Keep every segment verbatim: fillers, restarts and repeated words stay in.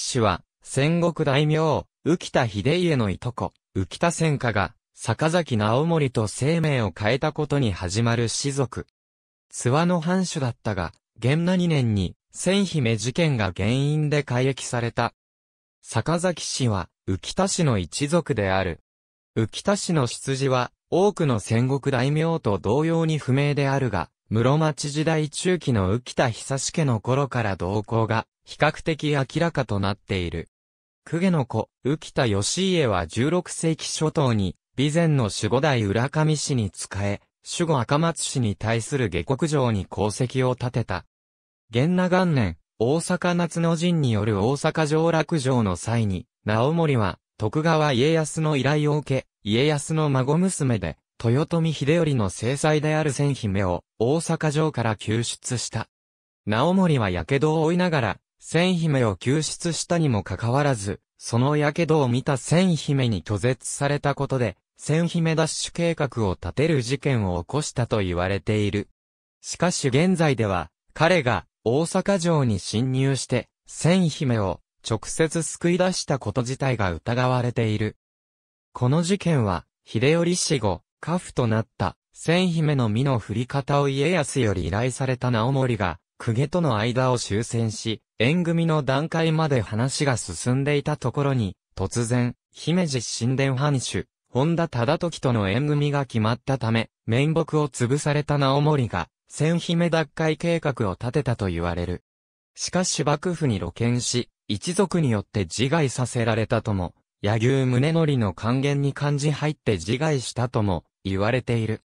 氏は、戦国大名、浮田秀家のいとこ、浮田千家が、坂崎直盛と姓名を変えたことに始まる氏族。諏訪の藩主だったが、元和にねんに、千姫事件が原因で改易された。坂崎氏は、浮田氏の一族である。浮田氏の出自は、多くの戦国大名と同様に不明であるが、室町時代中期の浮田久志家の頃から動向が、比較的明らかとなっている。公家の子、浮田義家はじゅうろくせいき初頭に、備前の守護代浦上氏に仕え、守護赤松氏に対する下克上に功績を立てた。元和元年、大阪夏の陣による大阪城落城の際に、直盛は、徳川家康の依頼を受け、家康の孫娘で、豊臣秀頼の正妻である千姫を、大阪城から救出した。直盛は火傷を負いながら、千姫を救出したにもかかわらず、その火傷を見た千姫に拒絶されたことで、千姫奪取計画を立てる事件を起こしたと言われている。しかし現在では、彼が大阪城に侵入して、千姫を直接救い出したこと自体が疑われている。この事件は、秀頼死後、家父となった千姫の身の振り方を家康より依頼された直盛が、公家との間を修正し、縁組の段階まで話が進んでいたところに、突然、姫路新田藩主、本田忠時との縁組が決まったため、面目を潰された直盛が、千姫奪回計画を立てたと言われる。しかし幕府に露見し、一族によって自害させられたとも、柳生宗則の還元に感じ入って自害したとも、言われている。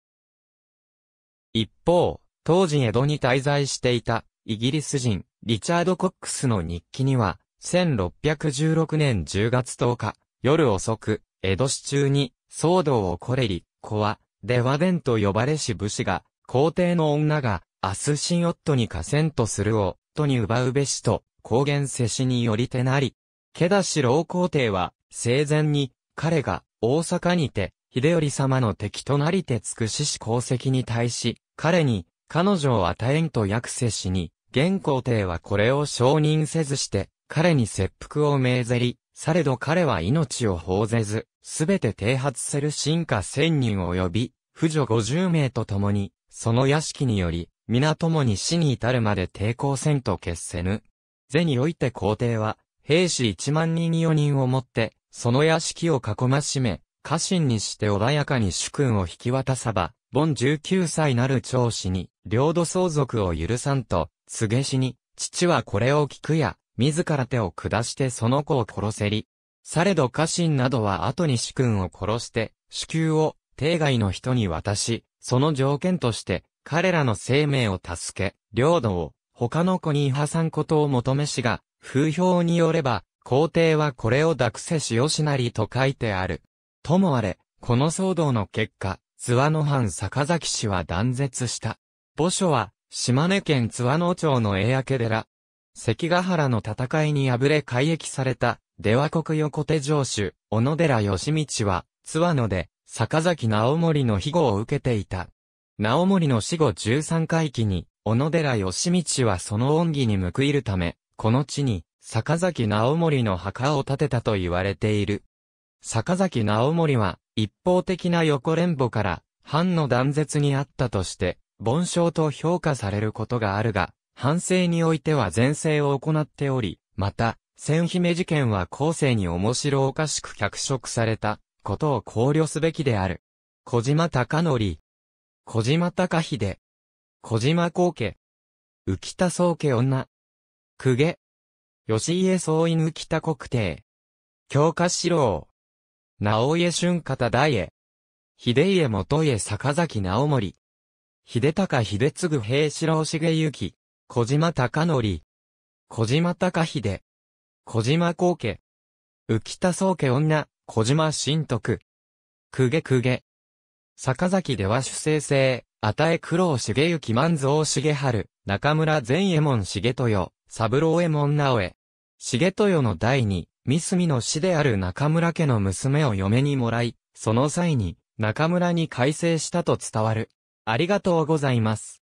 一方、当時江戸に滞在していた、イギリス人、リチャード・コックスの日記には、せんろっぴゃくじゅうろくねんじゅうがつとおか、夜遅く、江戸市中に、騒動を起これり、子は、出羽伝と呼ばれし武士が、皇帝の女が、明日新夫にかせんとするを、とに奪うべしと、公言せしによりてなり。けだし老皇帝は、生前に、彼が、大阪にて、秀頼様の敵となりて尽くしし功績に対し、彼に、彼女を与えんと約せしに、現皇帝はこれを承認せずして、彼に切腹を命ぜり、されど彼は命を放ぜず、すべて剃髪せる臣下千人及び、婦女五十名と共に、その屋敷により、皆共に死に至るまで抵抗せんと決せぬ。是において皇帝は、兵士一万人よにんをもって、その屋敷を囲ましめ、家臣にして穏やかに主君を引き渡さば、凡じゅうきゅうさいなる長子に、領土相続を許さんと、告げしに、父はこれを聞くや、自ら手を下してその子を殺せり。されど家臣などは後に主君を殺して、主給を、邸外の人に渡し、その条件として、彼らの生命を助け、領土を、他の子に挟んことを求めしが、風評によれば、皇帝はこれを諾せしよしなりと書いてある。ともあれ、この騒動の結果、津和野藩坂崎氏は断絶した。墓所は、島根県津和野町の栄明寺。関ヶ原の戦いに敗れ改易された、出羽国横手城主、小野寺義道は、津和野で、坂崎直盛の庇護を受けていた。直盛の死後じゅうさんかいきに、小野寺義道はその恩義に報いるため、この地に、坂崎直盛の墓を建てたと言われている。坂崎直盛は、一方的な横恋慕から、藩の断絶にあったとして、凡訟と評価されることがあるが、藩政においては善政を行っており、また、千姫事件は後世に面白おかしく脚色された、ことを考慮すべきである。小島隆則。小島隆秀。小島光家。浮田宗家女。公家。義家総員浮田国帝。京華四郎。直家春方大江。秀家元家坂崎直盛。秀高秀次平四郎重行。小島隆則。小島隆秀。小島光家。浮田宗家女。小島新徳。公家公家。坂崎出羽主正制。与え九郎重行万蔵重春。中村善右衛門重豊。三郎右衛門直江。重豊の第二、三隅の師である中村家の娘を嫁にもらい、その際に中村に改正したと伝わる。ありがとうございます。